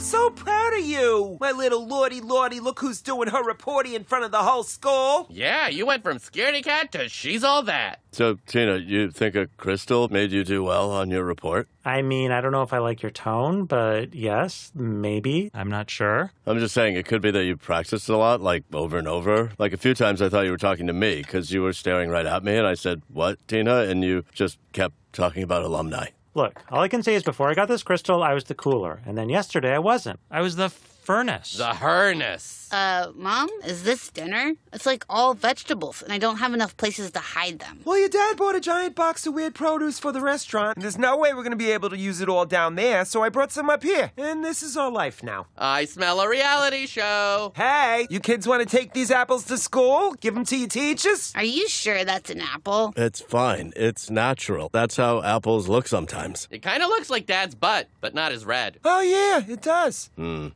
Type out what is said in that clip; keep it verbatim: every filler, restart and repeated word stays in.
I'm so proud of you. My little lordy lordy, look who's doing her reporty in front of the whole school. Yeah, you went from scaredy cat to she's all that. So, Tina, you think a crystal made you do well on your report? I mean, I don't know if I like your tone, but yes, maybe. I'm not sure. I'm just saying it could be that you practiced a lot, like over and over. Like a few times I thought you were talking to me because you were staring right at me and I said, what, Tina? And you just kept talking about alumni. Look, all I can say is before I got this crystal, I was the cooler. And then yesterday, I wasn't. I was the furnace. The furnace. Uh, Mom, is this dinner? It's like all vegetables, and I don't have enough places to hide them. Well, your dad bought a giant box of weird produce for the restaurant, and there's no way we're going to be able to use it all down there, so I brought some up here. And this is our life now. I smell a reality show. Hey, you kids want to take these apples to school? Give them to your teachers? Are you sure that's an apple? It's fine. It's natural. That's how apples look sometimes. It kind of looks like Dad's butt, but not as red. Oh, yeah, it does. Hmm.